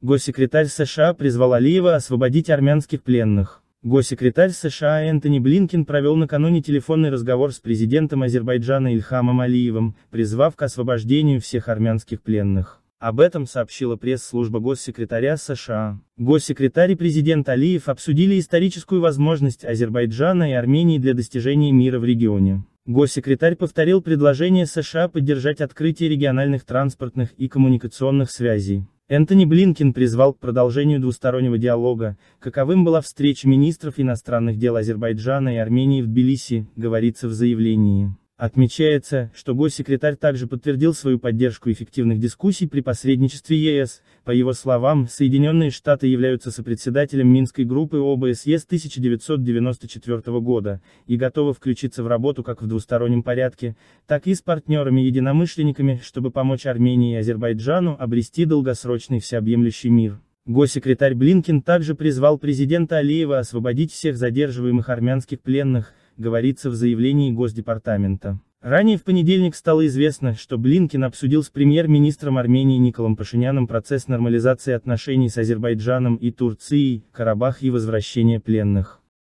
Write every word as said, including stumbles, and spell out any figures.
Госсекретарь США призвал Алиева освободить армянских пленных. Госсекретарь США Энтони Блинкен провел накануне телефонный разговор с президентом Азербайджана Ильхамом Алиевым, призвав к освобождению всех армянских пленных. Об этом сообщила пресс-служба госсекретаря США. Госсекретарь и президент Алиев обсудили историческую возможность Азербайджана и Армении для достижения мира в регионе. Госсекретарь повторил предложение США поддержать открытие региональных транспортных и коммуникационных связей. Энтони Блинкен призвал к продолжению двустороннего диалога, каковым была встреча министров иностранных дел Азербайджана и Армении в Тбилиси, говорится в заявлении. Отмечается, что госсекретарь также подтвердил свою поддержку эффективных дискуссий при посредничестве Е С. По его словам, Соединенные Штаты являются сопредседателем Минской группы О Б С Е с тысяча девятьсот девяносто четвёртого года и готовы включиться в работу как в двустороннем порядке, так и с партнерами-единомышленниками, чтобы помочь Армении и Азербайджану обрести долгосрочный всеобъемлющий мир. Госсекретарь Блинкен также призвал президента Алиева освободить всех задерживаемых армянских пленных, говорится в заявлении Госдепартамента. Ранее в понедельник стало известно, что Блинкен обсудил с премьер-министром Армении Николом Пашиняном процесс нормализации отношений с Азербайджаном и Турцией, Карабах и возвращение пленных.